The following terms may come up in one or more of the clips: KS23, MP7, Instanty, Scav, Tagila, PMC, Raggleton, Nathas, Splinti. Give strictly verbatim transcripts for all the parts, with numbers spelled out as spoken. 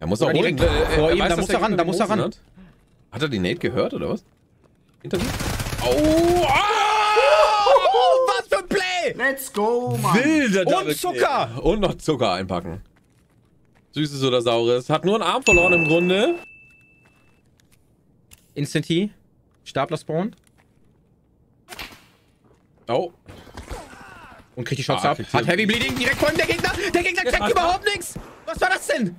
Er muss auch direkt vor ihm, da muss er ran, da muss er ran. Hat er die Nate gehört oder was? Hinter mir? Oh! Was für ein Play! Let's go, Mann! Wilde Und Zucker! Und noch Zucker einpacken. Süßes oder Saures. Hat nur einen Arm verloren im Grunde. Instanty. Stapler spawned. Oh. Und kriegt die Shots ah, ab. Hat Heavy Bleeding direkt vor ihm der Gegner. Der Gegner checkt überhaupt nichts. Was war das denn?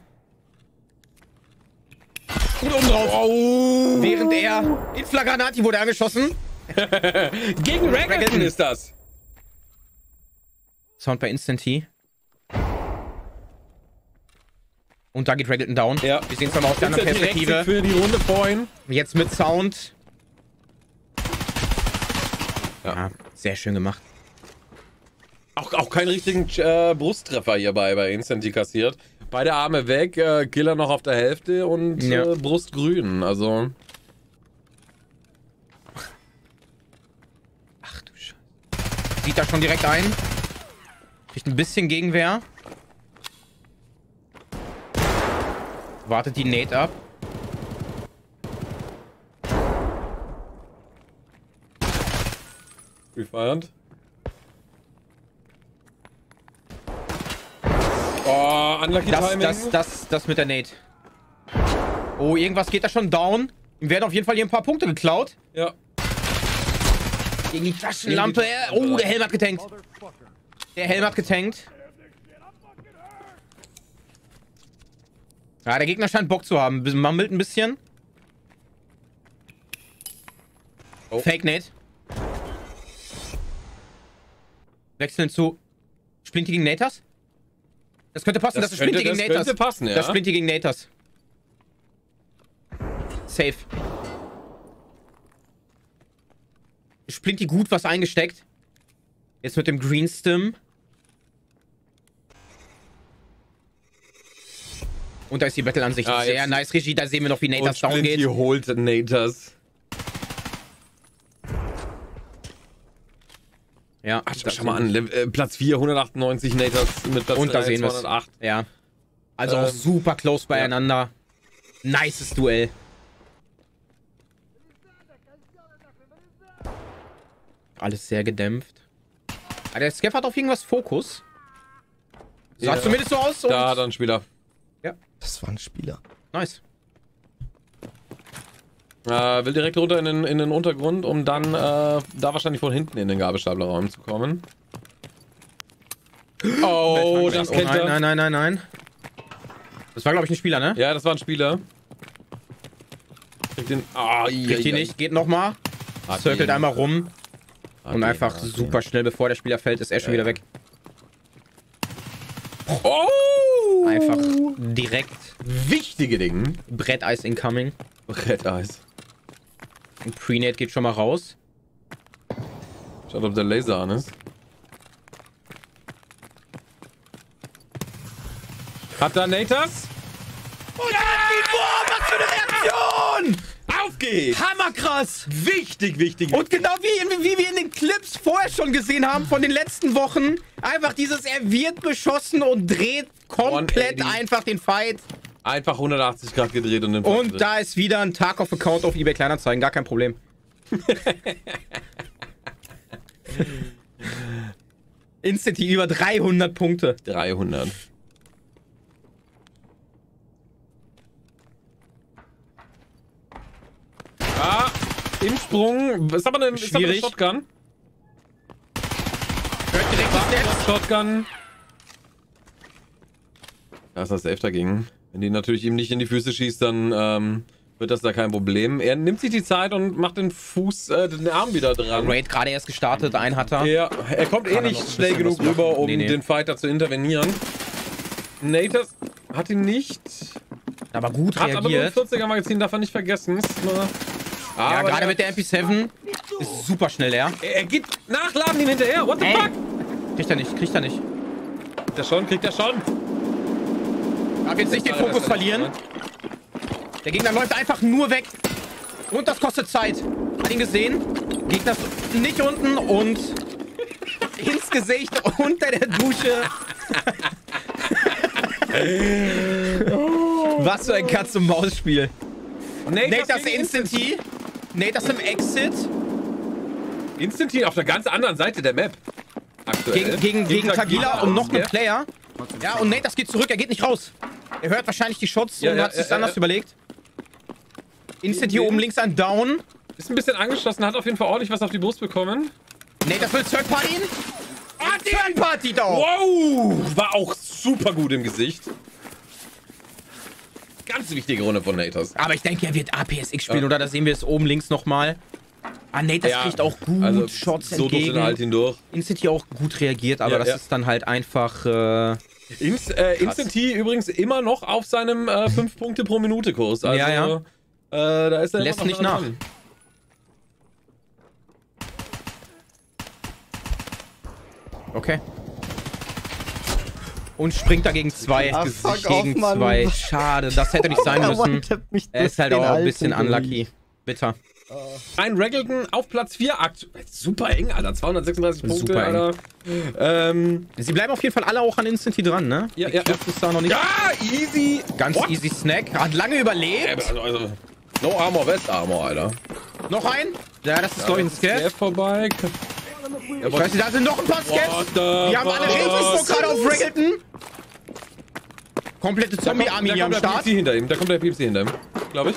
Gut oben drauf. Oh. Während er in Flagranati wurde angeschossen. Gegen Raggleton ist das. Sound bei Instanty. Und da geht Raggleton down. Ja. Wir sehen es nochmal aus der anderen Perspektive. Für die Runde vorhin. Jetzt mit Sound. Ja. Ja, sehr schön gemacht. Auch, auch keinen richtigen äh, Brusttreffer hierbei bei Instanty kassiert. Beide Arme weg, äh, Killer noch auf der Hälfte und ja. äh, Brustgrün, also. Ach du Scheiße. Sieht da schon direkt ein. Kriegt ein bisschen Gegenwehr. Wartet die Nate ab. Feiernd. Oh, unlucky das, Timing. Das, das, das mit der Nate. Oh, irgendwas geht da schon down. Ihm werden auf jeden Fall hier ein paar Punkte geklaut. Ja. Gegen die Taschenlampe. Oh, der Helm hat getankt. Der Helm hat getankt. Ja, der Gegner scheint Bock zu haben. Mammelt ein bisschen. Oh. Fake Nate. Wechseln zu Splinti gegen Nathas. Das könnte passen, das, das ist Splinti gegen Nathas. Das könnte passen, ja. Das ist Splinti gegen Nathas. Safe. Splinti gut was eingesteckt. Jetzt mit dem Green Stim. Und da ist die Battle an sich ah, sehr jetzt. nice, Regie. Da sehen wir noch, wie Nathas down geht. Splinti holt Nathas. Ja, ach, schau mal an, äh, Platz vier, hundertachtundneunzig, Nathas mit Platz und drei, da sehen zweihundertacht. Ja. Also ähm, auch super close beieinander. Ja. Nices Duell. Alles sehr gedämpft. Aber der Scav hat auf irgendwas Fokus. Sah ja. zumindest so aus. Und da hat er einen Spieler. Ja. Das war ein Spieler. Nice. Äh, will direkt runter in den, in den Untergrund, um dann äh, da wahrscheinlich von hinten in den Gabelstaplerraum zu kommen. Oh, das kennt er. Nein, nein, nein, nein. Das war, glaube ich, ein Spieler, ne? Ja, das war ein Spieler. Kriegt den. Oh, Kriegt ihn nicht, geht nochmal. Circelt einmal rum. Und einfach super schnell, bevor der Spieler fällt, ist er schon wieder weg. Oh! Einfach direkt. Wichtige Dinge. Bretteis incoming. Bretteis. Ein Prenate geht schon mal raus. Schaut, ob der Laser an ist. Hat da Nathas? Und ja! Was für eine Reaktion! Auf geht's! Hammerkrass! Wichtig, wichtig. Und genau wie, wie wir in den Clips vorher schon gesehen haben, von den letzten Wochen, einfach dieses, er wird beschossen und dreht komplett einfach den Fight. Einfach hundertachtzig Grad gedreht und den Fight. Und da ist wieder ein Tarkov-Account auf eBay Kleinanzeigen, gar kein Problem. Instanty über dreihundert Punkte. dreihundert. Ah, im Sprung. Ist aber eine, ist aber eine Shotgun. Hört direkt was Shotgun. Da ist das safe dagegen. Wenn die natürlich ihm nicht in die Füße schießt, dann ähm, wird das da kein Problem. Er nimmt sich die Zeit und macht den Fuß, äh, den Arm wieder dran. Raid gerade erst gestartet, einen hat er. Ja, er kommt eh nicht schnell genug rüber, um nee, nee. den Fighter zu intervenieren. Nathas hat ihn nicht. Aber gut hat reagiert. Hat aber nur ein vierziger Magazin, darf er nicht vergessen. Ah, ja, gerade mit der M P sieben ist super schnell leer. Er, er geht nachladen ihm hinterher. What the Ey. fuck? Kriegt er nicht, kriegt er nicht. Kriegt er schon, kriegt er schon. Darf jetzt nicht den Fokus verlieren. Der Gegner läuft einfach nur weg. Und das kostet Zeit. Hat ihn gesehen. Gegner nicht unten und ins Gesicht unter der Dusche. Oh. Was für ein Katz-und-Maus-Spiel. Nathas Instanty. Nathas im Exit. Instanty auf der ganz anderen Seite der Map. Aktuell. Gegen, gegen, gegen Tagila und noch einen Player. Ja, und Nathas geht zurück. Er geht nicht raus. Er hört wahrscheinlich die Shots ja, und ja, hat sich ja, anders ja. überlegt. Instanty hier oben links ein Down. Ist ein bisschen angeschossen, hat auf jeden Fall ordentlich was auf die Brust bekommen. Nathas will Third Party in. Ah, Third Party down. Wow, war auch super gut im Gesicht. Ganz wichtige Runde von Nathas. Aber ich denke, er wird A P S X spielen, ja. oder? Da sehen wir es oben links nochmal. Ah, Nathas ja. kriegt auch gut also, Shots so entgegen. So halt ihn durch. Instanty auch gut reagiert, aber ja, das ja. ist dann halt einfach... Äh, Inst äh, Instanty übrigens immer noch auf seinem äh, fünf Punkte pro Minute Kurs. Also, ja, ja. Äh, da ist er lässt nicht nach. Dran. Okay. Und springt dagegen zwei. Ah, fuck gegen off, zwei. Schade, das hätte nicht sein müssen. Er ist halt auch ein bisschen unlucky. Bitter. Ein Raggleton auf Platz vier. Akt super eng, Alter. zweihundertsechsunddreißig Punkte, super Alter. Ähm, Sie bleiben auf jeden Fall alle auch an Instanty dran, ne? Ja, ich ja. Ist da noch nicht. Ja, easy. Ganz What? easy Snack. Hat lange überlebt. No Armor, West Armor, Alter. Noch ein? Ja, das ist, ja, glaube ich, ein Scav vorbei. Ja, ich weiß nicht, da sind noch ein paar Scavs. Wir haben alle richtig gerade auf Raggleton. Komplette Zombie-Army hier am Start. Da kommt der P M C hinter ihm. Da kommt der P M C hinter ihm, glaube ich.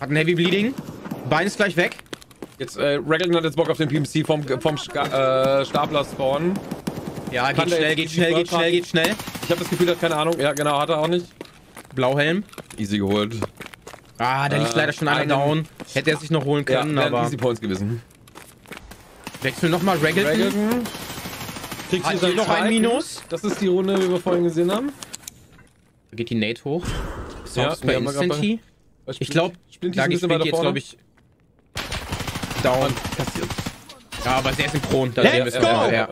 Hat ein Heavy Bleeding. Bein ist gleich weg. Jetzt, äh, Raggleton hat jetzt Bock auf den P M C vom, vom Ska, äh, Stapler spawnen. Ja, geht schnell, geht schnell, geht schnell, geht schnell, geht schnell. Ich habe das Gefühl, er hat keine Ahnung. Ja, genau, hat er auch nicht. Blauhelm. Easy geholt. Ah, da äh, liegt leider schon einer down. Hätte er sich noch holen können, ja, aber... easy Points gewesen. Wechseln nochmal Raggleton. Raggleton. Kriegst du dann noch ein Minus? Das ist die Runde, die wir vorhin gesehen haben. Da geht die Nate hoch. So, ja, bei Instanty. Ich glaube, da geht Splinti jetzt, glaube ich, down. Ja, aber sehr synchron. Da Let's go! Ja.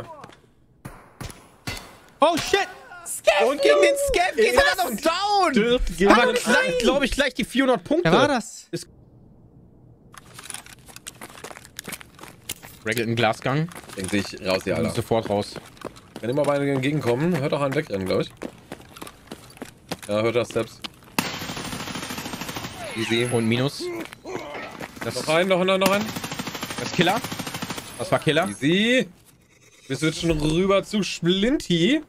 Oh, shit! Scav! Und gegen den Scav geht er dann noch down! Aber knapp, glaube ich, gleich die vierhundert Punkte. Wer war das? Ist Raggleton Glasgang. Denkt sich raus, ja, Alter. Sofort raus. Wenn immer beide entgegenkommen, hört auch einen wegrennen, glaube ich. Ja, hört er Steps. Easy. Und Minus. Das noch ein, noch ein, noch ein. Das ist Killer. Das war Killer. Easy. Wir switchen rüber zu Splinti.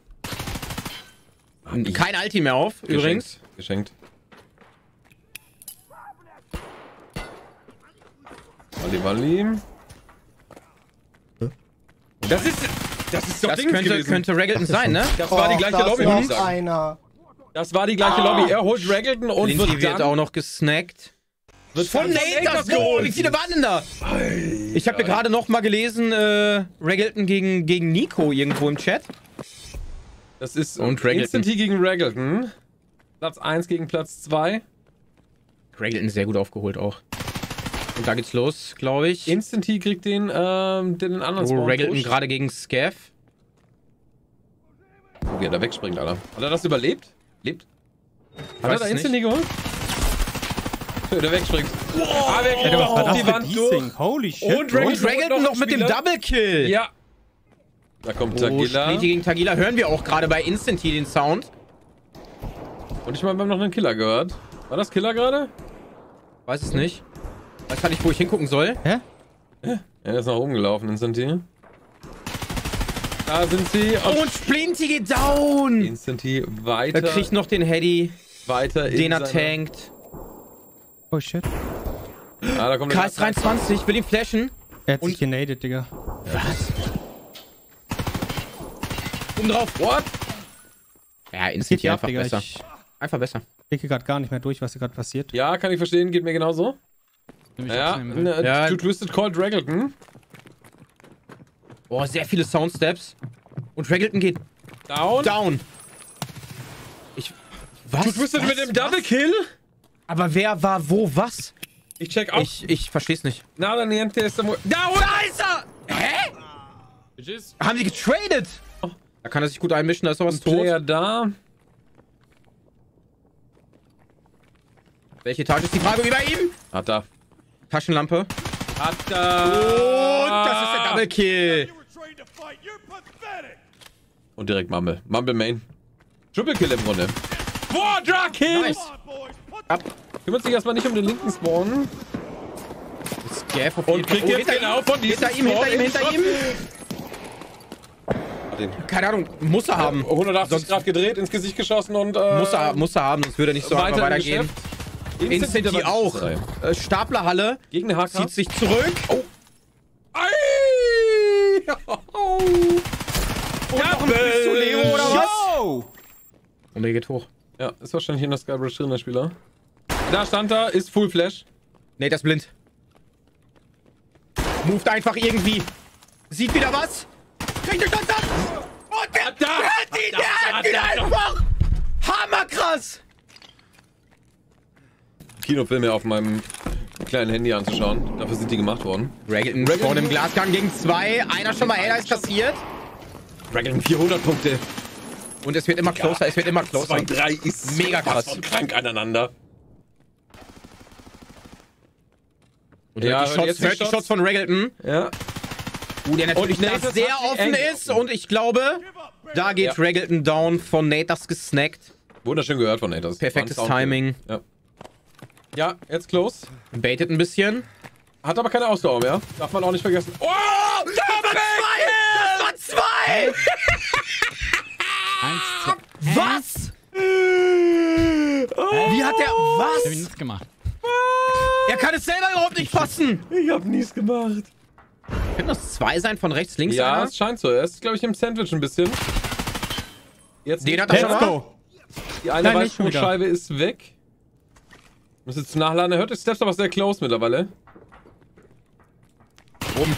Mann, kein Alti mehr auf, geschenkt. Übrigens. Geschenkt. Walli, Walli. Das ist, das ist doch das Ding könnte, gewesen. könnte Raggleton sein, ne? Das oh, war die gleiche Lobby, muss ich sagen. Einer. Das war die gleiche ah. Lobby. Er holt Raggleton und Linky wird, wird auch noch gesnackt. Wird von Nathas geholt. Wie viele waren denn da? Ich habe ja gerade noch mal gelesen, äh, Raggleton gegen, gegen Nico irgendwo im Chat. Das ist und Instanty gegen Raggleton. Platz eins gegen Platz zwei. Raggleton sehr gut aufgeholt auch. Und da geht's los, glaube ich. Instanty kriegt den, ähm, den anderen Spawn. Oh, Raggleton gerade gegen Scav. Oh, wie er da wegspringt, Alter. Hat er das überlebt? Lebt? Hat er da Instanty geholt? Ja, der wegspringt. Wow. Ah, wer geht doch auf die Wand durch. Holy shit. Und Raggleton noch mit dem Double-Kill. Ja. Da kommt oh, Tagila. Splinti gegen Tagila hören wir auch gerade bei Instanty den Sound. Und ich meine, wir haben noch einen Killer gehört. War das Killer gerade? Weiß es nicht. Weiß gar nicht, wo ich hingucken soll. Hä? Ja, er ist nach oben gelaufen, Instanty. Da sind sie. Und, und Splinti geht down. Instanty weiter. Er kriegt noch den Heady. Weiter in den er tankt. Oh shit. Ah, da kommt K S dreiundzwanzig, will ihn flashen. Er hat und sich genadet, Digga. Was? Um drauf. What? Ja, Instanty einfach ab, besser. Ich einfach besser. Ich kriege gerade gar nicht mehr durch, was hier gerade passiert. Ja, kann ich verstehen. Geht mir genauso. Ja, ja. Dude listed called Raggleton. Boah, sehr viele Soundsteps. Und Raggleton geht down. Down. Ich. Was? Dude listed mit dem Double Kill? Aber wer war wo was? Ich check auch. Ich, ich versteh's nicht. Na, dann nimmt der ist da. Da ist er! Hä? Bitches. Haben die getradet? Oh. Da kann er sich gut einmischen, da ist doch was tot. Player da. Welche Etage ist die Frage über ihm? Hat er. Taschenlampe. Hat er. Und das ist der Double Kill. Und direkt Mumble. Mumble Main. Triple Kill im Grunde. Bordrakill! Nice. Kümmert sich erstmal nicht um den linken Spawn. Scav auf jeden Fall. Und kriegt jetzt genau von diesem Spawn. Hinter ihm, hinter ihm, hinter ihm. Keine Ahnung, muss er haben. hundertachtzig Grad gedreht, ins Gesicht geschossen und... Äh, muss, er, muss er haben, sonst würde er nicht so einfach weitergehen. Instanty auch. Äh, Staplerhalle. Gegen den H K. Zieht sich zurück. Oh. Ei! Oh. Und ja, noch ein Fuß zu Leo, oder was? Yo. Und der geht hoch. Ja, ist wahrscheinlich in der Skybridge drin, der Spieler. Da stand da, ist Full Flash. Nee, das ist blind. Moved einfach irgendwie. Sieht wieder was. Kriegt den Stand ab. Und der, da, der hat ihn, der da, hat ihn da, einfach. Da. Hammerkrass. Kinofilme auf meinem kleinen Handy anzuschauen. Dafür sind die gemacht worden. Raggleton vor dem Glasgang gegen zwei. Einer schon mal Air ist kassiert. Raggleton vierhundert Punkte. Und es wird immer closer, es wird immer closer. zwei drei ist mega krass. Krank aneinander. Und ja, die Shots, jetzt die Shots. Shots von Raggleton. Ja. Uh, der natürlich und Nathas sehr offen ist. Und ich glaube, da geht ja. Raggleton down, von Nathas gesnackt. Wunderschön gehört von Nathas. Perfektes Timing. Ja. Ja, jetzt close. Baitet ein bisschen. Hat aber keine Ausdauer mehr. Darf man auch nicht vergessen. Oh! Das waren zwei! Das waren zwei! Eins, zwei. Was? Oh. Wie hat der... Was? Ich hab nichts gemacht. Er kann es selber überhaupt nicht fassen. Ich hab nichts gemacht. Können das zwei sein von rechts, links? Ja, einer? Es scheint so. Er ist, glaube ich, im Sandwich ein bisschen. Jetzt den hat er schon mal. Die eine Weißscheibe ist weg. Muss jetzt nachladen, er hört die Steps aber sehr close mittlerweile. Rum.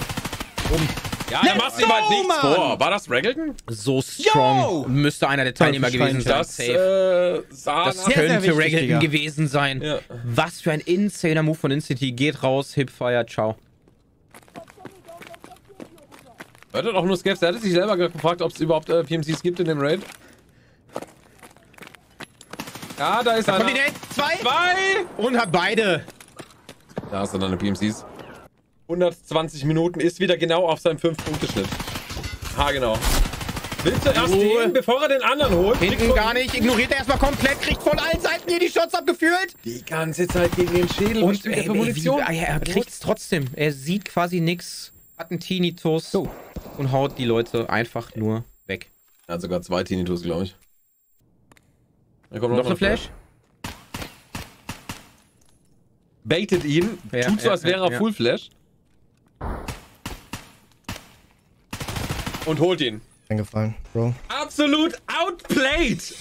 Rum. Ja, da machst du halt nichts vor. War das Raggleton? So strong. Yo! Müsste einer der Teilnehmer gewesen sein. Das, äh, das könnte sehr Raggleton gewesen sein. Ja. Was für ein insaner Move von Instanty. Geht raus, Hipfire, ciao. Hört auch nur Scav, er hatte sich selber gefragt, ob es überhaupt äh, P M Cs gibt in dem Raid. Ja, da ist da einer. Kombinat. Zwei. Zwei. Und hat beide. Da hast du dann eine P M Cs. hundertzwanzig Minuten ist wieder genau auf seinem fünf-Punkte-Schnitt. Ha, genau. Willst du erst den, bevor er den anderen holt? Hinten gar nicht. Ignoriert er erstmal komplett. Kriegt von allen Seiten hier die Shots abgefühlt. Die ganze Zeit gegen den Schädel. Und ey, ey, Munition. Wie, er kriegt es trotzdem. Er sieht quasi nichts. Hat einen Tinnitus. So. Und haut die Leute einfach nur weg. Er hat sogar zwei Tinnitus, glaube ich. Da kommt noch, noch eine Flash. Flash. Baitet ihn. Ja, tut so, ja, als wäre er ja. Full Flash. Und holt ihn. Eingefallen, Bro. Absolut outplayed.